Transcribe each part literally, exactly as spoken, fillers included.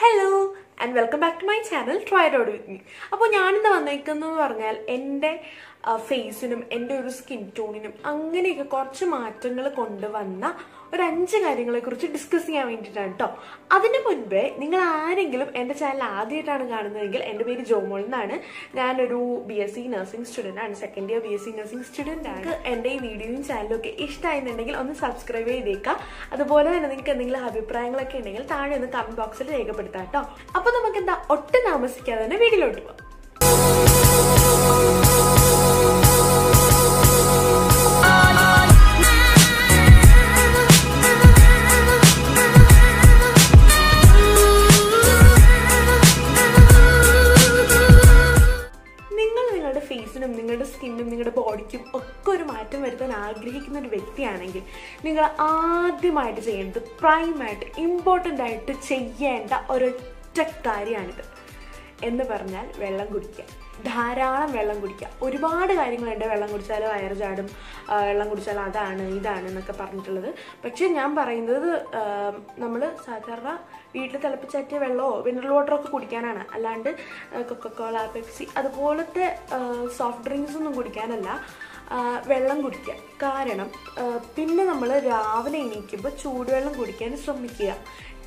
Hello and welcome back to my channel Try it out with meh. അപ്പോൾ ഞാൻ ഇന്ന് വന്നിരിക്കുന്നതെന്ന് പറഞ്ഞാൽ എൻ്റെ ഫേസിനും എൻ്റെ ഒരു സ്കിൻ ടോണിനും അങ്ങനെയൊക്കെ കുറച്ച് മാറ്റങ്ങൾ കൊണ്ടുവന്ന ഒരു അഞ്ച് കാര്യങ്ങളെക്കുറിച്ച് ഡിസ്കസ് ചെയ്യാൻ വേണ്ടിയിട്ടാണ് കേട്ടോ. അതിന് മുൻപേ നിങ്ങൾ ആരെങ്കിലും എൻ്റെ ചാനൽ ആദ്യമായിട്ടാണ് കാണുന്നതെങ്കിൽ എൻ്റെ പേര് ജോമോൾ എന്നാണ്. ഞാനൊരു B S C nursing student ആണ്, second year B S C nursing student ആണ്. എൻ്റെ ഈ വീഡിയോയും ചാനലും ഒക്കെ ഇഷ്ടമായിരുന്നുണ്ടെങ്കിൽ ഒന്ന് സബ്സ്ക്രൈബ് ചെയ്തേക്കാം. അതുപോലെ തന്നെ നിങ്ങൾക്ക് എന്തെങ്കിലും അഭിപ്രായങ്ങളൊക്കെ ഉണ്ടെങ്കിൽ താഴെ ഒന്ന് കമൻറ്റ് ബോക്സിൽ രേഖപ്പെടുത്താം കേട്ടോ. അപ്പോൾ നമുക്ക് എന്താ ഒട്ടും താമസിക്കാതെ തന്നെ വീഡിയോയിലോട്ട് പോകാം. നിങ്ങളുടെ സ്കിന്നും നിങ്ങളുടെ ബോഡിക്കും ഒക്കെ ഒരു മാറ്റം വരുത്താൻ ആഗ്രഹിക്കുന്ന ഒരു വ്യക്തിയാണെങ്കിൽ നിങ്ങൾ ആദ്യമായിട്ട് ചെയ്യേണ്ടത്, പ്രൈമായിട്ട് ഇമ്പോർട്ടൻ്റ് ആയിട്ട് ചെയ്യേണ്ട ഒരൊറ്റ കാര്യമാണിത്. എന്ന് പറഞ്ഞാൽ വെള്ളം കുടിക്കുക, ധാരാളം വെള്ളം കുടിക്കുക. ഒരുപാട് കാര്യങ്ങളുണ്ട്, വെള്ളം കുടിച്ചാൽ വയറ് ചാടും, വെള്ളം കുടിച്ചാൽ അതാണ് ഇതാണ് എന്നൊക്കെ പറഞ്ഞിട്ടുള്ളത്. പക്ഷേ ഞാൻ പറയുന്നത് നമ്മൾ സാധാരണ വീട്ടിൽ തിളപ്പിച്ചാറ്റിയ വെള്ളമോ മിനറൽ വാട്ടറോ ഒക്കെ കുടിക്കാനാണ്, അല്ലാണ്ട് കൊക്കക്കോള, പെപ്സി അതുപോലത്തെ സോഫ്റ്റ് ഡ്രിങ്ക്സ് ഒന്നും കുടിക്കാനല്ല. വെള്ളം കുടിക്കുക. കാരണം പിന്നെ നമ്മൾ രാവിലെ എണീക്കുമ്പോൾ ചൂടുവെള്ളം കുടിക്കാൻ ശ്രമിക്കുക.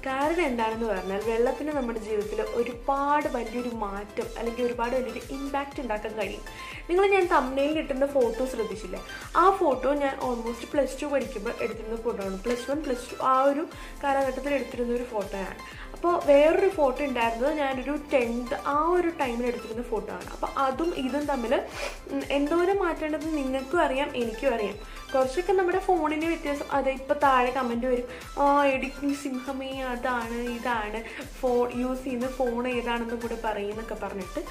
കാരണം എന്താണെന്ന് പറഞ്ഞാൽ വെള്ളത്തിന് നമ്മുടെ ജീവിതത്തിൽ ഒരുപാട് വലിയൊരു മാറ്റം അല്ലെങ്കിൽ ഒരുപാട് വലിയൊരു ഇമ്പാക്റ്റ് ഉണ്ടാക്കാൻ കഴിയും. നിങ്ങൾ ഞാൻ തമ്പ്നെയിൽ കിട്ടുന്ന ഫോട്ടോ ശ്രദ്ധിച്ചില്ലേ? ആ ഫോട്ടോ ഞാൻ ഓൾമോസ്റ്റ് പ്ലസ് ടു പഠിക്കുമ്പോൾ എടുത്തിരുന്ന ഫോട്ടോ ആണ്. പ്ലസ് വൺ പ്ലസ് ടു ആ ഒരു കാലഘട്ടത്തിൽ എടുത്തിരുന്ന ഒരു ഫോട്ടോയാണ്. അപ്പോൾ വേറൊരു ഫോട്ടോ ഉണ്ടായിരുന്നത് ഞാനൊരു ടെൻത്ത് ആ ഒരു ടൈമിൽ എടുത്തിരുന്ന ഫോട്ടോ ആണ്. അപ്പോൾ അതും ഇതും തമ്മിൽ എന്തോരം മാറ്റേണ്ടത് നിങ്ങൾക്കും അറിയാം, എനിക്കും അറിയാം. കുറച്ചൊക്കെ നമ്മുടെ ഫോണിൻ്റെ വ്യത്യാസം അത് ഇപ്പോൾ താഴെ കമൻറ്റ് വരും, ആ എഡിറ്റിംഗ് സിംഹമേ അതാണ് ഇതാണ്, ഫോൺ യൂസ് ചെയ്യുന്ന ഫോൺ ഏതാണെന്ന് കൂടെ പറയുന്നൊക്കെ പറഞ്ഞിട്ട്.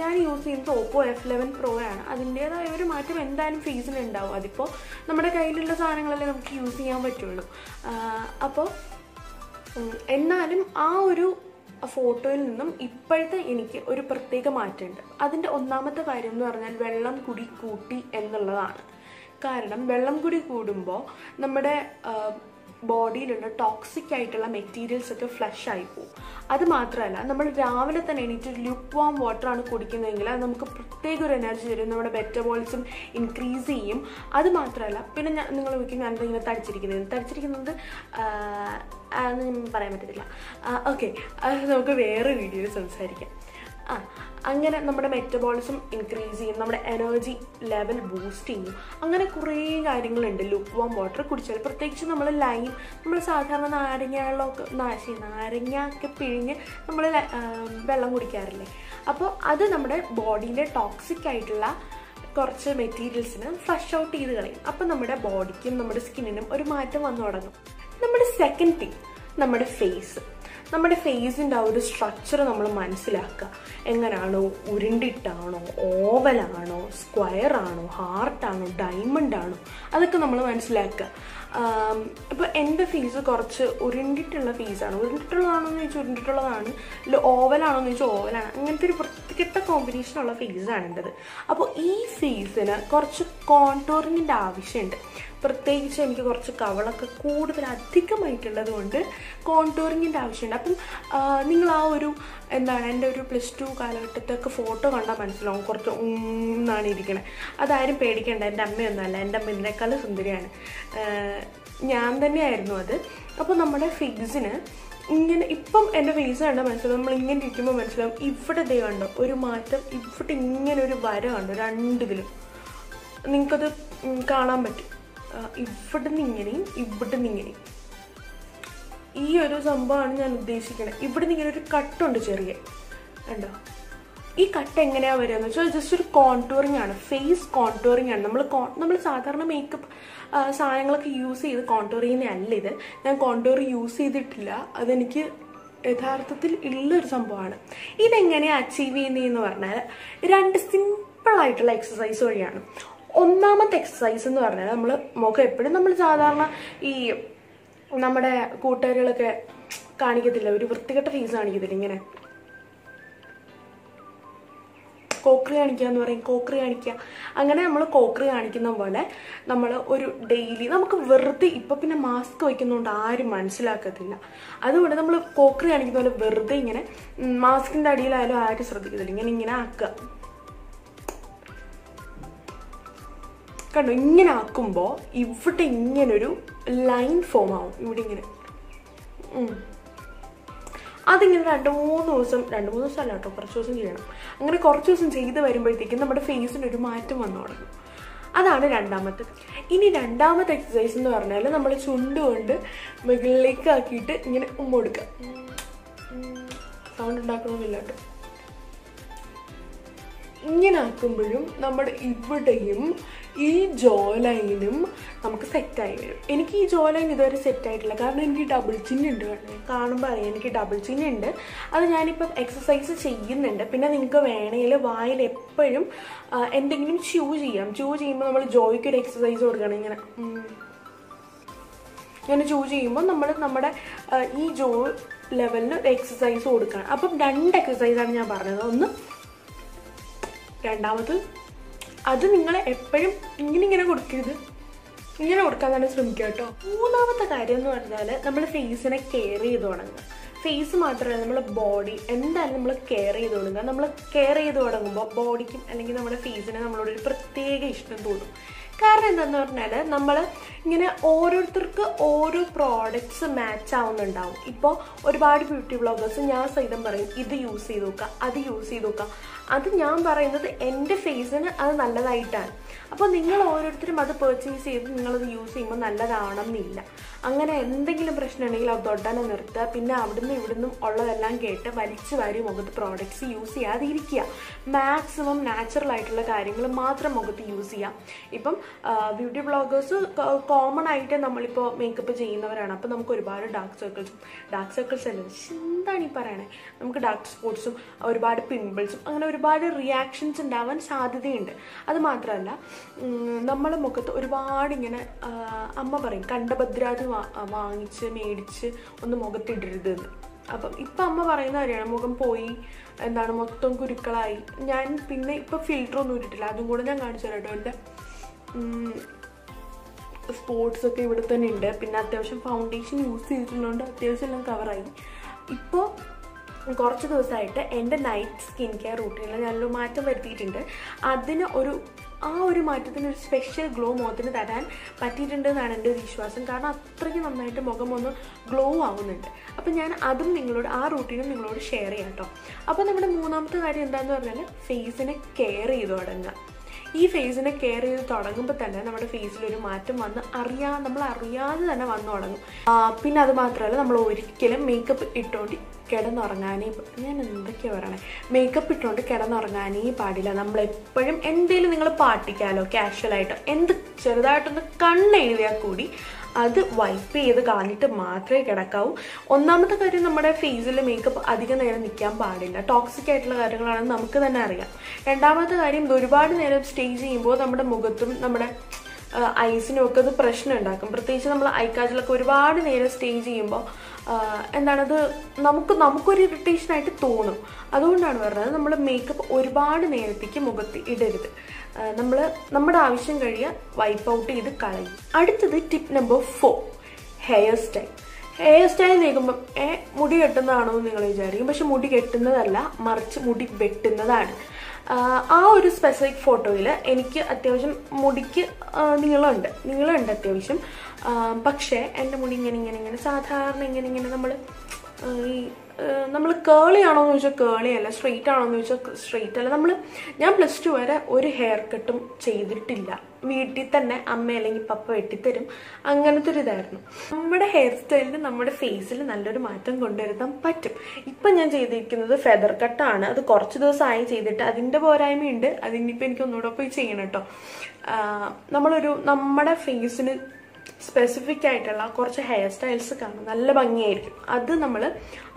ഞാൻ യൂസ് ചെയ്യുന്നത് ഓപ്പോ എഫ് ലെവൻ പ്രോ ആണ്. അതിൻ്റേതായ ഒരു മാറ്റം എന്തായാലും ഫേസിലുണ്ടാവും. അതിപ്പോൾ നമ്മുടെ കയ്യിലുള്ള സാധനങ്ങളല്ലേ നമുക്ക് യൂസ് ചെയ്യാൻ പറ്റുള്ളൂ. അപ്പോൾ എന്നാലും ആ ഒരു ഫോട്ടോയിൽ നിന്നും ഇപ്പോഴത്തെ എനിക്ക് ഒരു പ്രത്യേക മാറ്റമുണ്ട്. അതിൻ്റെ ഒന്നാമത്തെ കാര്യം എന്ന് പറഞ്ഞാൽ വെള്ളം കുടി കൂട്ടി എന്നുള്ളതാണ്. കാരണം വെള്ളം കുടി കൂടുമ്പോൾ നമ്മുടെ ബോഡിയിലുള്ള ടോക്സിക് ആയിട്ടുള്ള മെറ്റീരിയൽസ് ഒക്കെ ഫ്ലഷ് ആയി പോകും. അത് മാത്രമല്ല, നമ്മൾ രാവിലെ തന്നെ എണീറ്റ് ല്യൂക്ക് വാം വാട്ടറാണ് കുടിക്കുന്നതെങ്കിൽ അത് നമുക്ക് പ്രത്യേക ഒരു എനർജി തരും, നമ്മുടെ മെറ്റബോളിസം ഇൻക്രീസ് ചെയ്യും. അത് മാത്രമല്ല, പിന്നെ ഞാൻ നിങ്ങൾ നോക്കി ഞാനിത് ഇങ്ങനെ തടിച്ചിരിക്കുന്നത് തടിച്ചിരിക്കുന്നത് പറയാൻ പറ്റത്തില്ല. ഓക്കെ, അത് നമുക്ക് വേറെ വീഡിയോയിൽ സംസാരിക്കാം. ആ അങ്ങനെ നമ്മുടെ മെറ്റബോളിസം ഇൻക്രീസ് ചെയ്യും, നമ്മുടെ എനർജി ലെവൽ ബൂസ്റ്റ് ചെയ്യും. അങ്ങനെ കുറേ കാര്യങ്ങളുണ്ട് ല്യൂക്ക് വാം വാട്ടർ കുടിച്ചാൽ. പ്രത്യേകിച്ച് നമ്മൾ ലൈം നമ്മൾ സാധാരണ നാരങ്ങകളൊക്കെ നാശി നാരങ്ങയൊക്കെ പിഴിഞ്ഞ് നമ്മൾ വെള്ളം കുടിക്കാറില്ലേ? അപ്പോൾ അത് നമ്മുടെ ബോഡിയിലെ ടോക്സിക് ആയിട്ടുള്ള കുറച്ച് മെറ്റീരിയൽസിന് ഫ്ലഷ് ഔട്ട് ചെയ്ത് കളയും. അപ്പോൾ നമ്മുടെ ബോഡിക്കും നമ്മുടെ സ്കിന്നിനും ഒരു മാറ്റം വന്നു തുടങ്ങും. നമ്മുടെ സെക്കൻഡ് തിങ്, നമ്മുടെ ഫേസ് നമ്മുടെ ഫേസിൻ്റെ ആ ഒരു സ്ട്രക്ചർ നമ്മൾ മനസ്സിലാക്കുക. എങ്ങനെയാണോ, ഉരുണ്ടിട്ടാണോ, ഓവലാണോ, സ്ക്വയറാണോ, ഹാർട്ടാണോ, ഡയമണ്ടാണോ, അതൊക്കെ നമ്മൾ മനസ്സിലാക്കുക. ഇപ്പോൾ എൻ്റെ ഫേസ് കുറച്ച് ഉരുണ്ടിട്ടുള്ള ഫേസാണ്. ഉരുണ്ടിട്ടുള്ളതാണെന്ന് ചോദിച്ചാൽ ഉരുണ്ടിട്ടുള്ളതാണ്, അല്ല ഓവലാണോ എന്ന് ചോദിച്ചാൽ ഓവലാണ്. അങ്ങനത്തെ ഒരു വൃത്തികെട്ട കോമ്പിനേഷനുള്ള ഫേസാണ് എൻ്റേത്. അപ്പോൾ ഈ ഫേസിന് കുറച്ച് കോൺടൂറിങ്ങിൻ്റെ ആവശ്യമുണ്ട്. പ്രത്യേകിച്ച് എനിക്ക് കുറച്ച് കവളൊക്കെ കൂടുതൽ അധികമായിട്ടുള്ളത് കൊണ്ട് കോൺടൂറിങ്ങിൻ്റെ ആവശ്യമുണ്ട്. അപ്പം നിങ്ങൾ ആ ഒരു എന്താണ് എൻ്റെ ഒരു പ്ലസ് ടു കാലഘട്ടത്തൊക്കെ ഫോട്ടോ കണ്ടാൽ മനസ്സിലാവും കുറച്ച് ഒന്നാണ് ഇരിക്കണത്. അതാരും പേടിക്കേണ്ട, എൻ്റെ അമ്മയൊന്നുമല്ല, എൻ്റെ അമ്മ ഇതിനേക്കാളും സുന്ദരിയാണ്, ഞാൻ തന്നെയായിരുന്നു അത്. അപ്പോൾ നമ്മുടെ ഫേസിന് ഇങ്ങനെ ഇപ്പം എൻ്റെ ഫേസ് കണ്ടാൽ മനസ്സിലാവും, നമ്മൾ ഇങ്ങനെ ഇരിക്കുമ്പോൾ മനസ്സിലാവും. ഇവിടെ ദേ കണ്ടോ ഒരു മാറ്റം, ഇവിടെ ഇങ്ങനെ ഒരു വര കണ്ടോ രണ്ടിതിലും നിങ്ങൾക്കത് കാണാൻ പറ്റും. ഇവിടെ നിന്നിങ്ങനെയും ഇവിടെ നിന്നിങ്ങനെയും ഈ ഒരു സംഭവമാണ് ഞാൻ ഉദ്ദേശിക്കുന്നത്. ഇവിടെ നിന്നിങ്ങനെ ഒരു കട്ടുണ്ട് ചെറിയ കണ്ടോ. ഈ കട്ട് എങ്ങനെയാണ് വരിക എന്ന് വെച്ചാൽ ജസ്റ്റ് ഒരു കോൺടൂറിങ് ആണ്, ഫേസ് കോൺടൂറിങ് ആണ്. നമ്മൾ നമ്മൾ സാധാരണ മേക്കപ്പ് സാധനങ്ങളൊക്കെ യൂസ് ചെയ്ത് കോൺടൂറിങ്ങിനെ അല്ല ഇത്. ഞാൻ കോൺടൂർ യൂസ് ചെയ്തിട്ടില്ല, അതെനിക്ക് യഥാർത്ഥത്തിൽ ഉള്ളൊരു സംഭവമാണ്. ഇതെങ്ങനെയാണ് അച്ചീവ് ചെയ്യുന്നതെന്ന് പറഞ്ഞാൽ രണ്ട് സിമ്പിളായിട്ടുള്ള എക്സസൈസ് വഴിയാണ്. ഒന്നാമത്തെ എക്സസൈസ് എന്ന് പറഞ്ഞാൽ നമ്മൾ മുഖം എപ്പോഴും നമ്മൾ സാധാരണ ഈ നമ്മുടെ കൂട്ടുകാരികളൊക്കെ കാണിക്കത്തില്ല, ഒരു വൃത്തികെട്ട ഫേസ് കാണിക്കത്തില്ല, ഇങ്ങനെ കോക്കറി കാണിക്കാന്ന് പറയും. കോക്കറി കാണിക്കുക. അങ്ങനെ നമ്മൾ കോക്കറി കാണിക്കുന്ന പോലെ നമ്മൾ ഒരു ഡെയിലി നമുക്ക് വെറുതെ ഇപ്പം പിന്നെ മാസ്ക് വയ്ക്കുന്നതുകൊണ്ട് ആരും മനസ്സിലാക്കത്തില്ല. അതുകൊണ്ട് നമ്മൾ കോക്കറി കാണിക്കുന്ന പോലെ വെറുതെ ഇങ്ങനെ മാസ്കിൻ്റെ അടിയിലായാലും ആരും ശ്രദ്ധിക്കത്തില്ല. ഇങ്ങനെ ഇങ്ങനെ ആക്കുക കണ്ടോ. ഇങ്ങനെ ആക്കുമ്പോൾ ഇവിടെ ഇങ്ങനൊരു ലൈൻ ഫോം ആവും. ഇവിടെ ഇങ്ങനെ അതിങ്ങനെ രണ്ട് മൂന്ന് ദിവസം രണ്ട് മൂന്ന് ദിവസം അല്ല കേട്ടോ കുറച്ച് ദിവസം ചെയ്യണം. അങ്ങനെ കുറച്ച് ദിവസം ചെയ്ത് വരുമ്പോഴത്തേക്കും നമ്മുടെ ഫേസിനൊരു മാറ്റം വന്നു തുടങ്ങും. അതാണ് രണ്ടാമത്തെ. ഇനി രണ്ടാമത്തെ എക്സസൈസ് എന്ന് പറഞ്ഞാൽ നമ്മൾ ചുണ്ടുകൊണ്ട് മുകളിലേക്ക് ആക്കിയിട്ട് ഇങ്ങനെ ഉമ്മ കൊടുക്കുക. സൗണ്ട് ഉണ്ടാക്കണമെന്നില്ല കേട്ടോ. ഇങ്ങനെ ആക്കുമ്പോഴും നമ്മുടെ ഇവിടെയും ഈ ജോ ലൈനും നമുക്ക് സെറ്റായി വരും. എനിക്ക് ഈ ജോ ലൈൻ ഇതുവരെ സെറ്റായിട്ടില്ല. കാരണം എനിക്ക് ഡബിൾ ചിന്നുണ്ട്. കാരണം കാണുമ്പോൾ അറിയാം എനിക്ക് ഡബിൾ ചിന്നുണ്ട്. അത് ഞാനിപ്പം എക്സസൈസ് ചെയ്യുന്നുണ്ട്. പിന്നെ നിങ്ങൾക്ക് വേണമെങ്കിൽ വായിൽ എപ്പോഴും എന്തെങ്കിലും ച്യൂ ചെയ്യാം. ച്യൂ ചെയ്യുമ്പോൾ നമ്മൾ ജോയ്ക്കൊരു എക്സസൈസ് കൊടുക്കണം. ഇങ്ങനെ ഇങ്ങനെ ച്യൂ ചെയ്യുമ്പോൾ നമ്മൾ നമ്മുടെ ഈ ജോ ലെവലിന് ഒരു എക്സസൈസ് കൊടുക്കണം. അപ്പം രണ്ട് എക്സസൈസാണ് ഞാൻ പറഞ്ഞത്. ഒന്ന് രണ്ടാമത്. അത് നിങ്ങൾ എപ്പോഴും ഇങ്ങനെ ഇങ്ങനെ കൊടുക്കരുത്, ഇങ്ങനെ കൊടുക്കാൻ തന്നെ ശ്രമിക്കുക കേട്ടോ. മൂന്നാമത്തെ കാര്യം എന്ന് പറഞ്ഞാൽ നമ്മൾ ഫേസിനെ കെയർ ചെയ്ത് തുടങ്ങുക. ഫേസ് മാത്രമല്ല, നമ്മൾ ബോഡി എന്തായാലും നമ്മൾ കെയർ ചെയ്ത് തുടങ്ങുക. നമ്മൾ കെയർ ചെയ്ത് തുടങ്ങുമ്പോൾ ബോഡിക്കും അല്ലെങ്കിൽ നമ്മുടെ ഫേസിന് നമ്മളോടൊരു പ്രത്യേക ഇഷ്ടം തോന്നും. കാരണം എന്താണെന്ന് പറഞ്ഞാൽ നമ്മൾ ഇങ്ങനെ ഓരോരുത്തർക്ക് ഓരോ പ്രോഡക്റ്റ്സ് മാച്ച് ആവുന്നുണ്ടാവും. ഇപ്പോൾ ഒരുപാട് ബ്യൂട്ടി വ്ളോഗേഴ്സ് ഞാൻ സൈതം പറയും ഇത് യൂസ് ചെയ്ത് നോക്കുക, അത് യൂസ് ചെയ്ത് നോക്കുക. അത് ഞാൻ പറയുന്നത് എൻ്റെ ഫേസിന് അത് നല്ലതായിട്ടാണ്. അപ്പോൾ നിങ്ങൾ ഓരോരുത്തരും അത് പെർച്ചേസ് ചെയ്ത് നിങ്ങളത് യൂസ് ചെയ്യുമ്പോൾ നല്ലതാണെന്നില്ല. അങ്ങനെ എന്തെങ്കിലും പ്രശ്നമുണ്ടെങ്കിൽ അത് തൊട്ടാനെ നിർത്തുക. പിന്നെ അവിടുന്ന് ഇവിടുന്ന് ഉള്ളതെല്ലാം കേട്ട് വലിച്ചു വാരി മുഖത്ത് പ്രോഡക്റ്റ്സ് യൂസ് ചെയ്യാതിരിക്കുക. മാക്സിമം നാച്ചുറൽ ആയിട്ടുള്ള കാര്യങ്ങൾ മാത്രം മുഖത്ത് യൂസ് ചെയ്യാം. ഇപ്പം ബ്യൂട്ടി ബ്ലോഗേഴ്സ് കോമൺ ആയിട്ട് നമ്മളിപ്പോൾ മേക്കപ്പ് ചെയ്യുന്നവരാണ്. അപ്പോൾ നമുക്ക് ഒരുപാട് ഡാർക്ക് സർക്കിൾസും ഡാർക്ക് സർക്കിൾസ് അല്ല എന്താണ് ഈ പറയണേ, നമുക്ക് ഡാർക്ക് സ്പോട്ട്സും ഒരുപാട് പിമ്പിൾസും അങ്ങനെ ഒരുപാട് റിയാക്ഷൻസ് ഉണ്ടാവാൻ സാധ്യതയുണ്ട്. അത് മാത്രമല്ല നമ്മളെ മുഖത്ത് ഒരുപാട് ഇങ്ങനെ അമ്മ പറയും കണ്ടഭദ്രാതി വാങ്ങിച്ച് മേടിച്ച് ഒന്ന് മുഖത്തിടരുത് എന്ന്. അപ്പം ഇപ്പം അമ്മ പറയുന്ന കാര്യമാണ് മുഖം പോയി എന്താണ് മൊത്തം കുരുക്കളായി. ഞാൻ പിന്നെ ഇപ്പം ഫിൽറ്ററൊന്നും ഇട്ടിട്ടില്ല. അതും കൂടെ ഞാൻ കാണിച്ചു തരാം കേട്ടോ. എൻ്റെ സ്പോട്ട്സ് ഒക്കെ ഇവിടെ തന്നെ ഉണ്ട്. പിന്നെ അത്യാവശ്യം ഫൗണ്ടേഷൻ യൂസ് ചെയ്തിട്ടുള്ളതുകൊണ്ട് അത്യാവശ്യം എല്ലാം കവറായി. ഇപ്പോൾ കുറച്ച് ദിവസമായിട്ട് എൻ്റെ നൈറ്റ് സ്കിൻ കെയർ റൂട്ടീനിൽ ഞാനൊരു മാറ്റം വരുത്തിയിട്ടുണ്ട്. അതിന് ഒരു ആ ഒരു മാറ്റത്തിനൊരു സ്പെഷ്യൽ ഗ്ലോ മുഖത്തിന് തരാൻ പറ്റിയിട്ടുണ്ട് എന്നാണ് എൻ്റെ ഒരു വിശ്വാസം. കാരണം അത്രയ്ക്ക് നന്നായിട്ട് മുഖം ഒന്ന് ഗ്ലോ ആവുന്നുണ്ട്. അപ്പം ഞാൻ അതും നിങ്ങളോട് ആ റൂട്ടീനും നിങ്ങളോട് ഷെയർ ചെയ്യാം കേട്ടോ. അപ്പോൾ നമ്മുടെ മൂന്നാമത്തെ കാര്യം എന്താണെന്ന് പറഞ്ഞാൽ ഫേസിനെ കെയർ ചെയ്ത് തുടങ്ങുക. ഈ ഫേസിനെ കെയർ ചെയ്ത് തുടങ്ങുമ്പോൾ തന്നെ നമ്മുടെ ഫേസിലൊരു മാറ്റം വന്ന് അറിയാ നമ്മൾ അറിയാതെ തന്നെ വന്നു തുടങ്ങും. പിന്നെ അത് മാത്രമല്ല, നമ്മൾ ഒരിക്കലും മേക്കപ്പ് ഇട്ടുകൊണ്ട് കിടന്നുറങ്ങാനേ ഞാൻ എന്തൊക്കെയാണ് പറയണേ മേക്കപ്പ് ഇട്ടുകൊണ്ട് കിടന്നുറങ്ങാനേ പാടില്ല. നമ്മളെപ്പോഴും എന്തെങ്കിലും നിങ്ങൾ പാട്ടിക്കാലോ കാഷ്വലായിട്ടോ എന്ത് ചെറുതായിട്ടൊന്ന് കണ്ണെഴുതിയാൽ കൂടി അത് വൈപ്പ് ചെയ്ത് കളഞ്ഞിട്ട് മാത്രമേ കിടക്കാവൂ. ഒന്നാമത്തെ കാര്യം, നമ്മുടെ ഫേസിൽ മേക്കപ്പ് അധികം നേരം നിൽക്കാൻ പാടില്ല. ടോക്സിക് ആയിട്ടുള്ള കാര്യങ്ങളാണെന്ന് നമുക്ക് തന്നെ അറിയാം. രണ്ടാമത്തെ കാര്യം, ഒരുപാട് നേരം സ്റ്റേ ചെയ്യുമ്പോൾ നമ്മുടെ മുഖത്തും നമ്മുടെ ഐസിനും ഒക്കെ അത് പ്രശ്നം ഉണ്ടാക്കും. പ്രത്യേകിച്ച് നമ്മൾ ഐക്കാജിലൊക്കെ ഒരുപാട് നേരം സ്റ്റേ ചെയ്യുമ്പോൾ എന്താണത് നമുക്ക് നമുക്കൊരു ഇറിറ്റേഷനായിട്ട് തോന്നും. അതുകൊണ്ടാണ് പറഞ്ഞത് നമ്മൾ മേക്കപ്പ് ഒരുപാട് നേരത്തേക്ക് മുഖത്ത് ഇടരുത്. നമ്മൾ നമ്മുടെ ആവശ്യം കഴിയാൻ വൈപ്പ് ഔട്ട് ചെയ്ത് കളയും. അടുത്തത് tip number four, hair style. Hair style നീക്കുമ്പം ഏ മുടി കെട്ടുന്നതാണോ എന്ന് നിങ്ങൾ വിചാരിക്കും. പക്ഷെ മുടി കെട്ടുന്നതല്ല, മറിച്ച് മുടി വെട്ടുന്നതാണ്. ആ ഒരു സ്പെസിഫിക് ഫോട്ടോയിൽ എനിക്ക് അത്യാവശ്യം മുടിക്ക് നീളമുണ്ട് നീളമുണ്ട് അത്യാവശ്യം. പക്ഷേ എൻ്റെ മുടി ഇങ്ങനെ ഇങ്ങനെ ഇങ്ങനെ സാധാരണ ഇങ്ങനെ ഇങ്ങനെ നമ്മൾ ഈ നമ്മൾ കേളി ആണോ എന്ന് ചോദിച്ചാൽ കേളി അല്ല, സ്ട്രെയിറ്റ് ആണോ എന്ന് ചോദിച്ചാൽ സ്ട്രെയിറ്റ് അല്ല. നമ്മൾ ഞാൻ പ്ലസ് ടു വരെ ഒരു ഹെയർ കട്ടും ചെയ്തിട്ടില്ല. വീട്ടിൽ തന്നെ അമ്മ അല്ലെങ്കിൽ പപ്പ വെട്ടിത്തരും. അങ്ങനത്തെ ഒരു ഇതായിരുന്നു. നമ്മുടെ ഹെയർ സ്റ്റൈലിന് നമ്മുടെ ഫേസിൽ നല്ലൊരു മാറ്റം കൊണ്ടുവരുത്താൻ പറ്റും. ഇപ്പം ഞാൻ ചെയ്തിരിക്കുന്നത് ഫെദർ കട്ടാണ്. അത് കുറച്ച് ദിവസമായി ചെയ്തിട്ട് അതിൻ്റെ പോരായ്മയുണ്ട്. അതിനിപ്പോൾ എനിക്ക് ഒന്നുകൂടെ പോയി ചെയ്യണം കേട്ടോ. നമ്മളൊരു നമ്മുടെ ഫേസിന് സ്പെസിഫിക് ആയിട്ടുള്ള കുറച്ച് ഹെയർ സ്റ്റൈൽസ് കാണും, നല്ല ഭംഗിയായിരിക്കും. അത് നമ്മൾ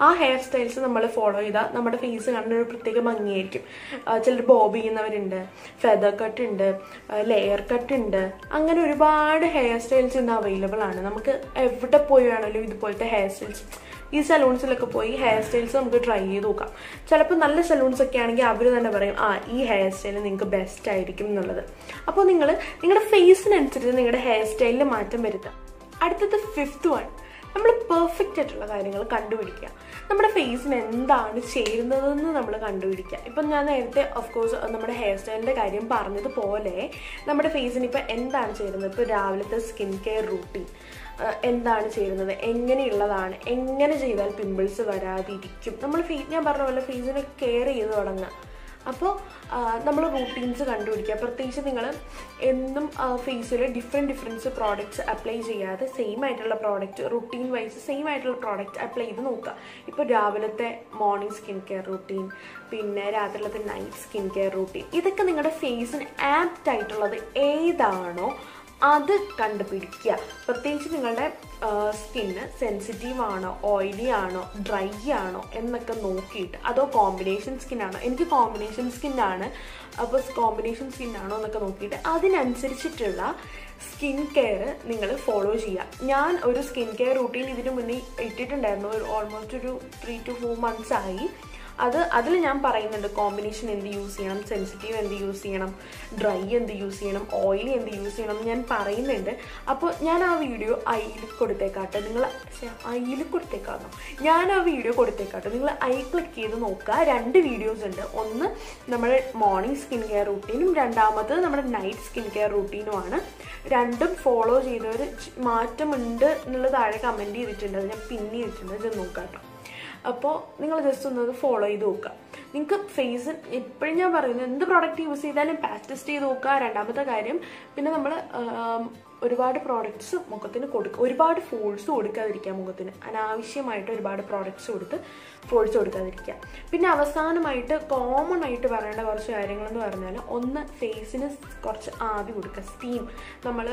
ആ ഹെയർ സ്റ്റൈൽസ് നമ്മൾ ഫോളോ ചെയ്താൽ നമ്മുടെ ഫേസ് കാണുന്ന ഒരു പ്രത്യേക ഭംഗിയായിരിക്കും. ചിലർ ബോബ് ചെയ്യുന്നവരുണ്ട്, ഫെദർ കട്ട് ഉണ്ട്, ലെയർ കട്ട് ഉണ്ട്. അങ്ങനെ ഒരുപാട് ഹെയർ സ്റ്റൈൽസ് ഇന്ന് അവൈലബിൾ ആണ്. നമുക്ക് എവിടെ പോയി വേണമല്ലോ ഇതുപോലത്തെ ഹെയർ സ്റ്റൈൽസ് ഈ സലൂൺസിലൊക്കെ പോയി ഹെയർ സ്റ്റൈൽസ് നമുക്ക് ട്രൈ ചെയ്ത് നോക്കാം. ചിലപ്പോൾ നല്ല സലൂൺസൊക്കെ ആണെങ്കിൽ അവർ തന്നെ പറയും ആ ഈ ഹെയർ സ്റ്റൈൽ നിങ്ങൾക്ക് ബെസ്റ്റ് ആയിരിക്കും എന്നുള്ളത്. അപ്പോൾ നിങ്ങൾ നിങ്ങളുടെ ഫേസിനനുസരിച്ച് നിങ്ങളുടെ ഹെയർ സ്റ്റൈലിൽ മാറ്റം വരുത്താം. അടുത്തത് ഫിഫ്ത്ത് വൺ, നമ്മൾ പെർഫെക്റ്റ് ആയിട്ടുള്ള കാര്യങ്ങൾ കണ്ടുപിടിക്കുക. നമ്മുടെ ഫേസിന് എന്താണ് ചേരുന്നതെന്ന് നമ്മൾ കണ്ടുപിടിക്കുക. ഇപ്പം ഞാൻ നേരത്തെ ഓഫ് കോഴ്സ് നമ്മുടെ ഹെയർ സ്റ്റൈലിൻ്റെ കാര്യം പറഞ്ഞതുപോലെ നമ്മുടെ ഫേസിന് ഇപ്പം എന്താണ് ചേരുന്നത്, ഇപ്പോൾ രാവിലത്തെ സ്കിൻ കെയർ റൂട്ടീൻ എന്താണ് ചേരുന്നത്, എങ്ങനെയുള്ളതാണ്, എങ്ങനെ ചെയ്താൽ പിമ്പിൾസ് വരാതിരിക്കും, നമ്മൾ ഫേസ് ഞാൻ പറഞ്ഞ പോലെ ഫേസിനെ കെയർ ചെയ്ത് തുടങ്ങുക. അപ്പോൾ നമ്മൾ റൂട്ടീൻസ് കണ്ടുപിടിക്കുക. പ്രത്യേകിച്ച് നിങ്ങൾ എന്നും ഫേസിൽ ഡിഫറെൻറ്റ് ഡിഫറെൻറ്റ്സ് പ്രോഡക്റ്റ്സ് അപ്ലൈ ചെയ്യാതെ സെയിം ആയിട്ടുള്ള പ്രോഡക്റ്റ് റുട്ടീൻ വൈസ് സെയിം ആയിട്ടുള്ള പ്രോഡക്റ്റ് അപ്ലൈ ചെയ്ത് നോക്കുക. ഇപ്പോൾ രാവിലത്തെ മോർണിംഗ് സ്കിൻ കെയർ റൂട്ടീൻ, പിന്നെ രാത്രിയിലത്തെ നൈറ്റ് സ്കിൻ കെയർ റൂട്ടീൻ, ഇതൊക്കെ നിങ്ങളുടെ ഫേസിന് ആപ്റ്റ് ആയിട്ടുള്ളത് ഏതാണോ അത് കണ്ടുപിടിക്കുക. പ്രത്യേകിച്ച് നിങ്ങളുടെ സ്കിന്ന് സെൻസിറ്റീവ് ആണോ, ഓയിലി ആണോ, ഡ്രൈ ആണോ എന്നൊക്കെ നോക്കിയിട്ട്, അതോ കോമ്പിനേഷൻ സ്കിന്നാണോ, എനിക്ക് കോമ്പിനേഷൻ സ്കിന്നാണ് അപ്പോൾ കോമ്പിനേഷൻ സ്കിന്നാണോ എന്നൊക്കെ നോക്കിയിട്ട് അതിനനുസരിച്ചിട്ടുള്ള സ്കിൻ കെയർ നിങ്ങൾ ഫോളോ ചെയ്യുക. ഞാൻ ഒരു സ്കിൻ കെയർ റൂട്ടീൻ ഇതിന് മുന്നേ ഇട്ടിട്ടുണ്ടായിരുന്നു, ഒരു ഓൾമോസ്റ്റ് ഒരു ത്രീ ടു ഫോർ മന്ത്സ് ആയി. അത് അതിൽ ഞാൻ പറയുന്നുണ്ട് കോമ്പിനേഷൻ എന്ത് യൂസ് ചെയ്യണം, സെൻസിറ്റീവ് എന്ത് യൂസ് ചെയ്യണം, ഡ്രൈ എന്ത് യൂസ് ചെയ്യണം, ഓയിലി എന്ത് യൂസ് ചെയ്യണം ഞാൻ പറയുന്നുണ്ട്. അപ്പോൾ ഞാൻ ആ വീഡിയോ ഐയിൽ കൊടുത്തേക്കാട്ടെ, നിങ്ങൾ ഐയിൽ കൊടുത്തേക്കാണോ ഞാൻ ആ വീഡിയോ കൊടുത്തേക്കാട്ടെ, നിങ്ങൾ ഐ ക്ലിക്ക് ചെയ്ത് നോക്കുക. രണ്ട് വീഡിയോസ് ഉണ്ട്, ഒന്ന് നമ്മുടെ മോർണിംഗ് സ്കിൻ കെയർ റൂട്ടീനും രണ്ടാമത് നമ്മുടെ നൈറ്റ് സ്കിൻ കെയർ റൂട്ടീനുമാണ്. രണ്ടും ഫോളോ ചെയ്തവർ മാറ്റമുണ്ട് എന്നുള്ള താഴെ കമൻറ്റ് ചെയ്തിട്ടുണ്ട്, അത് ഞാൻ പിന്നെ ഇട്ടിട്ടുണ്ട്, ഇത് നോക്കാട്ടോ. അപ്പോൾ നിങ്ങൾ ജസ്റ്റ് ഒന്ന് ഫോളോ ചെയ്ത് നോക്കുക. നിങ്ങൾക്ക് ഫേസ് എപ്പോഴും ഞാൻ പറയുന്നത് എന്ത് പ്രോഡക്റ്റ് യൂസ് ചെയ്താലും പാച്ച് ടെസ്റ്റ് ചെയ്ത് നോക്കുക. രണ്ടാമത്തെ കാര്യം, പിന്നെ നമ്മൾ ഒരുപാട് പ്രോഡക്റ്റ്സ് മുഖത്തിന് കൊടുക്കുക, ഒരുപാട് ഫോഴ്സ് കൊടുക്കാതിരിക്കുക മുഖത്തിന്, അനാവശ്യമായിട്ട് ഒരുപാട് പ്രോഡക്റ്റ്സ് കൊടുത്ത് ഫോഴ്സ് കൊടുക്കാതിരിക്കുക. പിന്നെ അവസാനമായിട്ട് കോമൺ ആയിട്ട് പറയേണ്ട കുറച്ച് കാര്യങ്ങളെന്ന് പറഞ്ഞാൽ, ഒന്ന് ഫേസിന് കുറച്ച് ആവി കൊടുക്കുക, സ്റ്റീം. നമ്മൾ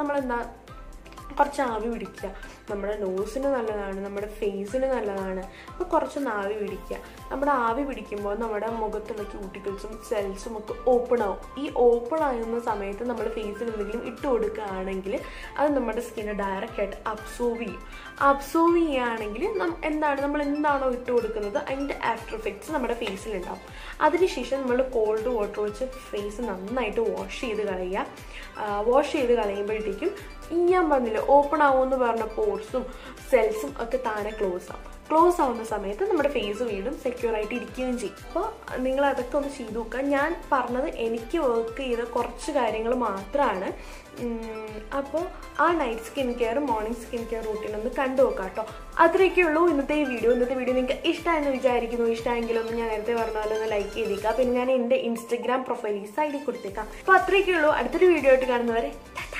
നമ്മളെന്താ കുറച്ച് ആവി പിടിക്കുക, നമ്മുടെ നോസിന് നല്ലതാണ്, നമ്മുടെ ഫേസിന് നല്ലതാണ്. അപ്പോൾ കുറച്ചൊന്ന് ആവി പിടിക്കുക. നമ്മുടെ ആവി പിടിക്കുമ്പോൾ നമ്മുടെ മുഖത്തുള്ള ക്യൂട്ടിക്കിൾസും സെൽസും ഒക്കെ ഓപ്പൺ ആവും. ഈ ഓപ്പൺ ആകുന്ന സമയത്ത് നമ്മൾ ഫേസിൽ എന്തെങ്കിലും ഇട്ട് കൊടുക്കുകയാണെങ്കിൽ അത് നമ്മുടെ സ്കിന്ന് ഡയറക്റ്റായിട്ട് അബ്സോർവ് ചെയ്യും. അബ്സോർവ് ചെയ്യുകയാണെങ്കിൽ എന്താണ് നമ്മൾ എന്താണോ ഇട്ട് കൊടുക്കുന്നത് അതിൻ്റെ ആഫ്റ്റർ എഫക്ട്സ് നമ്മുടെ ഫേസിലുണ്ടാവും. അതിനുശേഷം നമ്മൾ കോൾഡ് വാട്ടർ വെച്ച് ഫേസ് നന്നായിട്ട് വാഷ് ചെയ്ത് കളയുക. വാഷ് ചെയ്ത് കളയുമ്പോഴത്തേക്കും ഈ ഞാൻ പറഞ്ഞില്ല ഓപ്പൺ ആവുമെന്ന് പറഞ്ഞ പോർസും സെൽസും ഒക്കെ താനെ ക്ലോസ് ആവും. ക്ലോസ് ആവുന്ന സമയത്ത് നമ്മുടെ ഫേസ് വീണ്ടും സെക്യൂർ ആയിട്ട് ഇരിക്കുകയും ചെയ്യും. അപ്പോൾ നിങ്ങൾ അതൊക്കെ ഒന്ന് ചെയ്ത് നോക്കുക. ഞാൻ പറഞ്ഞത് എനിക്ക് വർക്ക് ചെയ്ത കുറച്ച് കാര്യങ്ങൾ മാത്രമാണ്. അപ്പോൾ ആ നൈറ്റ് സ്കിൻ കെയറും മോർണിംഗ് സ്കിൻ കെയർ റൂട്ടീൻ ഒന്ന് കണ്ടു നോക്കാം കേട്ടോ. അത്രയൊക്കെ ഉള്ളൂ ഇന്നത്തെ ഈ വീഡിയോ. ഇന്നത്തെ വീഡിയോ നിങ്ങൾക്ക് ഇഷ്ടമായെന്ന് വിചാരിക്കുന്നു. ഇഷ്ടമെങ്കിലൊന്ന് ഞാൻ നേരത്തെ പറഞ്ഞ പോലെ ഒന്ന് ലൈക്ക് ചെയ്തേക്കാം. പിന്നെ ഞാൻ എൻ്റെ ഇൻസ്റ്റഗ്രാം പ്രൊഫൈൽ ഈ സൈഡിൽ കൊടുത്തേക്കാം. അപ്പോൾ അത്രയൊക്കെ ഉള്ളൂ. അടുത്തൊരു വീഡിയോ ആയിട്ട് കാണുന്നവരെ